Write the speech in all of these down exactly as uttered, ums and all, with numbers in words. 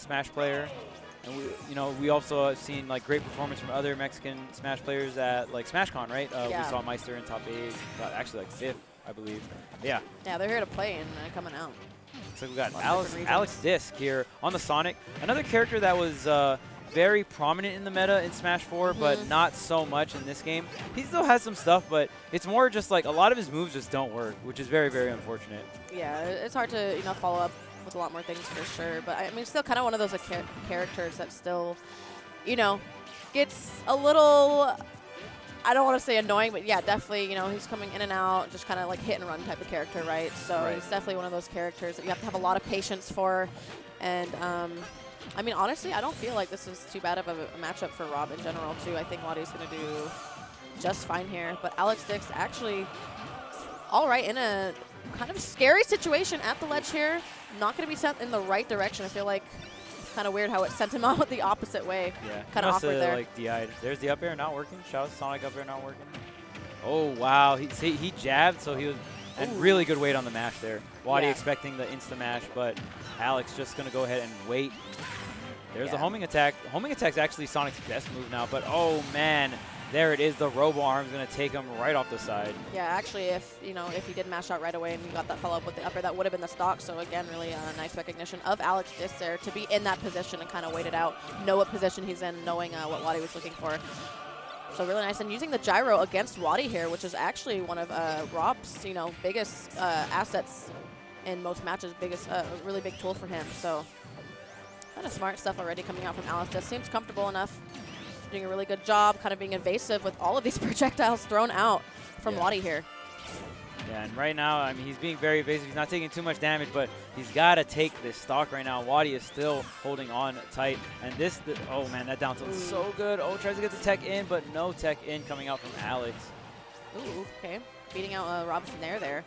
Smash player. And we, you know, we also have seen like great performance from other Mexican Smash players at like SmashCon, right? Uh, yeah. We saw Meister in top eight, actually like fifth, I believe. Yeah. Yeah, they're here to play and uh, coming out. So we've got Alex, Alex Disc here on the Sonic. Another character that was uh, very prominent in the meta in Smash four, mm-hmm. but not so much in this game. He still has some stuff, but it's more just like a lot of his moves just don't work, which is very, very unfortunate. Yeah, it's hard to, you know, follow up with a lot more things for sure. But, I mean, still kind of one of those like, characters that still, you know, gets a little... I don't want to say annoying, but yeah, definitely, you know, he's coming in and out, just kind of like hit and run type of character, right? So right. he's definitely one of those characters that you have to have a lot of patience for. And, um, I mean, honestly, I don't feel like this is too bad of a, a matchup for Rob in general, too. I think Wadi's going to do just fine here. But Alex Dix actually all right in a kind of scary situation at the ledge here. Not going to be sent in the right direction. I feel like it's kind of weird how it sent him out the opposite way. Yeah. Kind of awkward there. Like D I'd. There's the up air not working. Shout out Sonic up air not working. Oh, wow. He, he, he jabbed, so he was and really good weight on the mash there. Wadi yeah. expecting the insta mash, but Alex just going to go ahead and wait. There's yeah. the homing attack. Homing attack's actually Sonic's best move now, but oh, man. There it is. The Robo Arm's going to take him right off the side. Yeah, actually, if you know, if he did mash out right away and you got that follow-up with the upper, that would have been the stock. So, again, really uh, nice recognition of Alex Disc there to be in that position and kind of wait it out, know what position he's in, knowing uh, what Wadi was looking for. So really nice. And using the gyro against Wadi here, which is actually one of uh, Rob's you know, biggest uh, assets in most matches, biggest, uh, really big tool for him. So kind of smart stuff already coming out from Alex Disc. Seems comfortable enough. Doing a really good job kind of being evasive with all of these projectiles thrown out from yeah. Wadi here. Yeah, and right now, I mean, he's being very evasive. He's not taking too much damage, but he's got to take this stock right now. Wadi is still holding on tight. And this, th oh, man, that down tilt is so good. Oh, tries to get the tech in, but no tech in coming out from Alex. Ooh, okay. Beating out uh, Robinson there, there.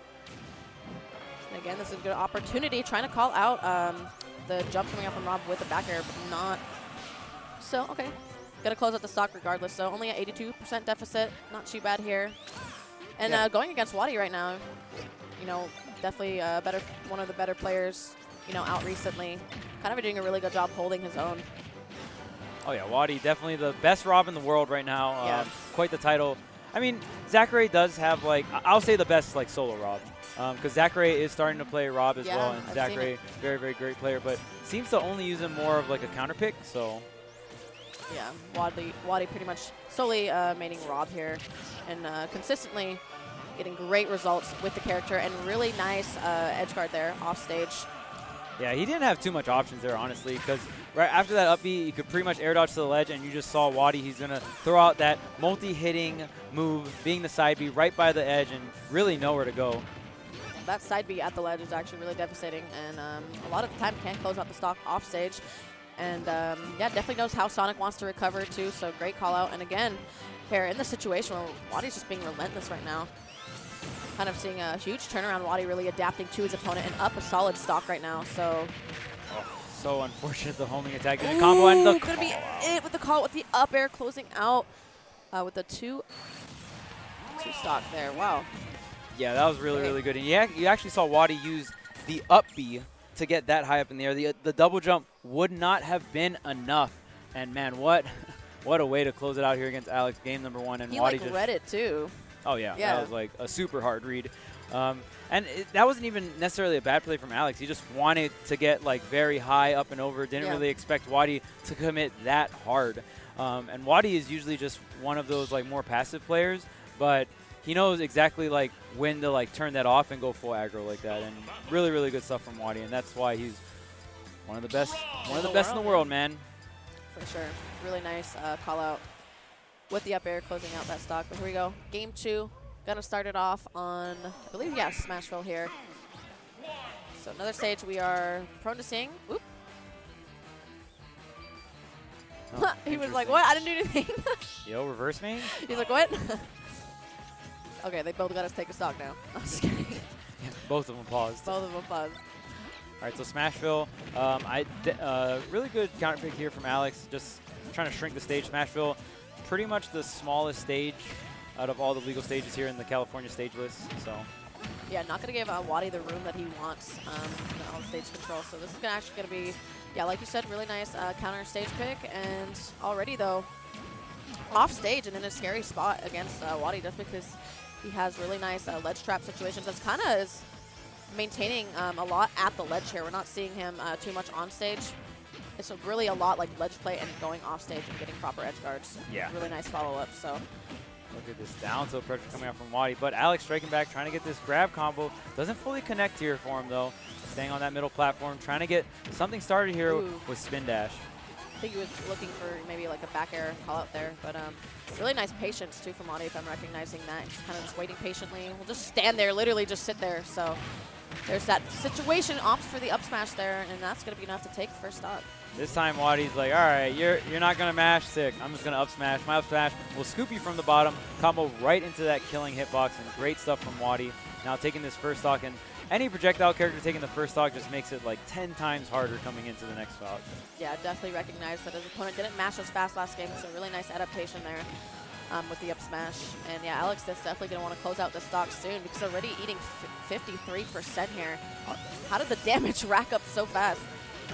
And again, this is a good opportunity. Trying to call out um, the jump coming out from Rob with the back air, but not. So, okay. Gonna close out the stock regardless, so only at eighty-two percent deficit, not too bad here. And yeah. uh, going against Wadi right now, you know, definitely uh, better, one of the better players, you know, out recently. Kind of doing a really good job holding his own. Oh yeah, Wadi definitely the best Rob in the world right now. Yeah. Um, quite the title. I mean, Zachary does have like, I'll say the best like solo Rob, because um, Zachary is starting to play Rob as yeah, well, and I've Zachary, very very great player, but seems to only use him more of like a counter pick, so. Yeah, Wadi, Wadi pretty much solely uh, maining Rob here and uh, consistently getting great results with the character and really nice uh, edge guard there off stage. Yeah, he didn't have too much options there, honestly, because right after that upbeat, you could pretty much air dodge to the ledge, and you just saw Wadi. He's going to throw out that multi-hitting move, being the side B right by the edge and really nowhere to go. That side B at the ledge is actually really devastating, and um, a lot of the time can't close out the stock off stage. And, um, yeah, definitely knows how Sonic wants to recover, too, so great call-out. And, again, here in the situation where Wadi's just being relentless right now. Kind of seeing a huge turnaround. Wadi really adapting to his opponent and up a solid stock right now, so. Oh, so unfortunate, the homing attack. Ooh, the combo and the gonna be it with the call with the up air closing out uh, with the two, two stock there. Wow. Yeah, that was really, okay. really good. And yeah, you actually saw Wadi use the up B to get that high up in the air. The, uh, the double jump would not have been enough. And, man, what what a way to close it out here against Alex. Game number one. And he, Wadi like, just read it, too. Oh, yeah. yeah. That was, like, a super hard read. Um, and it, that wasn't even necessarily a bad play from Alex. He just wanted to get, like, very high up and over. Didn't yeah. really expect Wadi to commit that hard. Um, and Wadi is usually just one of those, like, more passive players. But he knows exactly, like, when to, like, turn that off and go full aggro like that. And really, really good stuff from Wadi. And that's why he's one of the best, one of the best in the world, man. For sure. Really nice uh, call out with the up air closing out that stock. But here we go. Game two. Gonna start it off on, I believe, yes, Smashville here. So another stage we are prone to seeing. Oop. Oh, he was like, what? I didn't do anything. Yo, reverse me? He's like, what? Okay, they both got us take a stock now. I'm just kidding. Yeah, both of them paused. Both of them paused. All right, so Smashville, um, I d uh, really good counter pick here from Alex, just trying to shrink the stage. Smashville, pretty much the smallest stage out of all the legal stages here in the California stage list. So, yeah, not going to give uh, Wadi the room that he wants um, on stage control. So this is gonna actually going to be yeah, like you said, really nice uh, counter stage pick. And already, though, off stage and in a scary spot against uh, Wadi, just because he has really nice uh, ledge trap situations. That's kind of is maintaining um, a lot at the ledge here. We're not seeing him uh, too much on stage. It's a really a lot like ledge play and going off stage and getting proper edge guards. Yeah. Really nice follow up. So. Look at this down tilt pressure coming out from Wadi, but Alex striking back, trying to get this grab combo. Doesn't fully connect here for him, though. Staying on that middle platform, trying to get something started here Ooh. with spin dash. I think he was looking for maybe like a back air call out there, but um, really nice patience, too, from Wadi, if I'm recognizing that. He's kind of just waiting patiently. We'll just stand there, literally just sit there. So there's that situation, opts for the up smash there, and that's going to be enough to take first stock. This time, Wadi's like, all right, you're, you're not going to mash, sick. I'm just going to up smash. My up smash will scoop you from the bottom, combo right into that killing hitbox, and great stuff from Wadi. Now taking this first stock, and any projectile character taking the first stock just makes it like ten times harder coming into the next stock. Yeah, definitely recognize that his opponent didn't mash as fast last game, so really nice adaptation there um, with the up smash. And yeah, Alex is definitely going to want to close out this stock soon because already eating fifty-three percent here. How did the damage rack up so fast?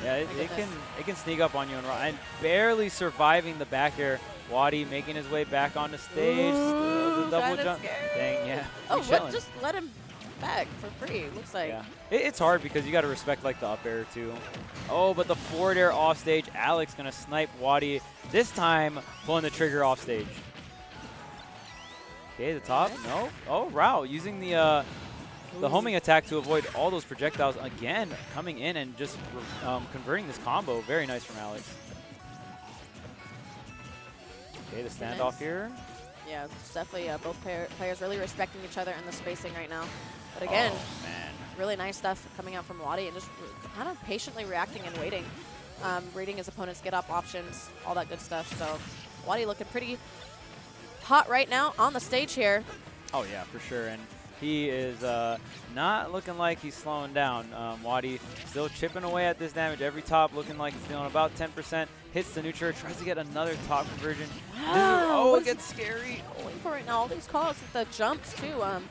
Yeah, it, it can it can sneak up on you, and, and barely surviving the back air. Wadi making his way back onto stage. Ooh, the double jump. Dang, yeah. Oh, what, just let him back for free. Looks like. Yeah. It, it's hard because you got to respect like the up air too. Oh, but the forward air off stage. Alex gonna snipe Wadi this time, pulling the trigger off stage. Okay, the top. No. Oh, Rao using the. Uh, The homing attack to avoid all those projectiles again, coming in and just um, converting this combo. Very nice from Alex. Okay, the standoff nice. here. Yeah, it's definitely uh, both pair players really respecting each other in the spacing right now. But again, oh, man. really nice stuff coming out from Wadi and just kind of patiently reacting and waiting. Um, reading his opponent's get-up options, all that good stuff. So Wadi looking pretty hot right now on the stage here. Oh, yeah, for sure. And he is uh, not looking like he's slowing down. Um, Wadi still chipping away at this damage. Every top looking like he's feeling about ten percent. Hits the neutral, tries to get another top conversion. Wow, oh, it gets scary. Going for it now. All these calls with the jumps, too, um,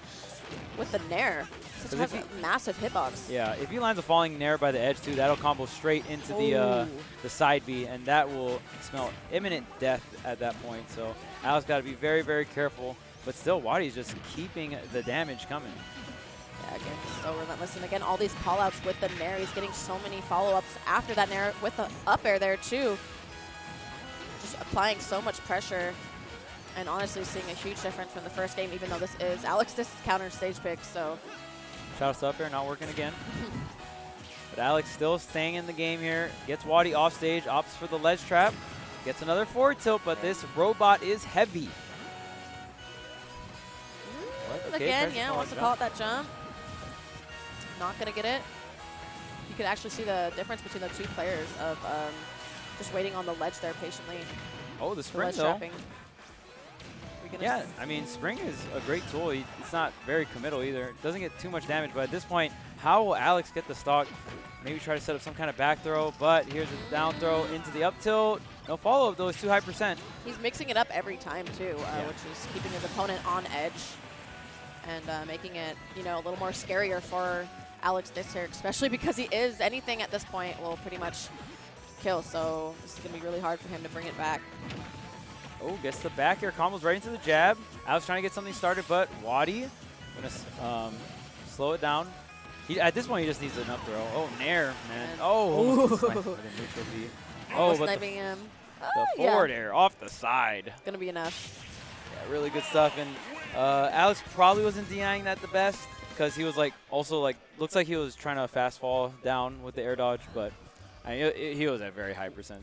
with the nair. Such has a massive hitbox. Yeah, if he lands a falling nair by the edge, too, that'll combo straight into oh. the, uh, the side B, and that will smell imminent death at that point. So Alex got to be very, very careful. But still, Wadi's just keeping the damage coming. Yeah, again, so relentless. And again, all these callouts with the nair. He's getting so many follow-ups after that nair with the up air there, too. Just applying so much pressure. And honestly, seeing a huge difference from the first game, even though this is Alex Disc's counter stage pick, so. Shoutouts to up air, not working again. But Alex still staying in the game here. Gets Wadi off stage, opts for the ledge trap. Gets another forward tilt, but this robot is heavy. Okay, again, yeah, wants to call it that jump. Not going to get it. You could actually see the difference between the two players of um, just waiting on the ledge there patiently. Oh, the spring, the though. Yeah, I mean, spring is a great tool. It's not very committal either. It doesn't get too much damage, but at this point, how will Alex get the stock? Maybe try to set up some kind of back throw, but here's a down throw into the up tilt. No follow-up, though. It's too high percent. He's mixing it up every time, too, uh, yeah. which is keeping his opponent on edge. And uh, making it, you know, a little more scarier for Alex this year, especially because he is anything at this point will pretty much kill. So this is going to be really hard for him to bring it back. Oh, gets the back air, combos right into the jab. Alex trying to get something started, but Wadi going to um, slow it down. He, at this point, he just needs an up throw. Oh, nair, man. And oh, almost sniping with a neutral B. Oh, but sniping the, him. the oh, forward yeah. air off the side. Going to be enough. Yeah, really good stuff. And Uh, Alex probably wasn't denying that the best because he was like also like looks like he was trying to fast fall down with the air dodge, but I mean, it, it, he was at very high percent.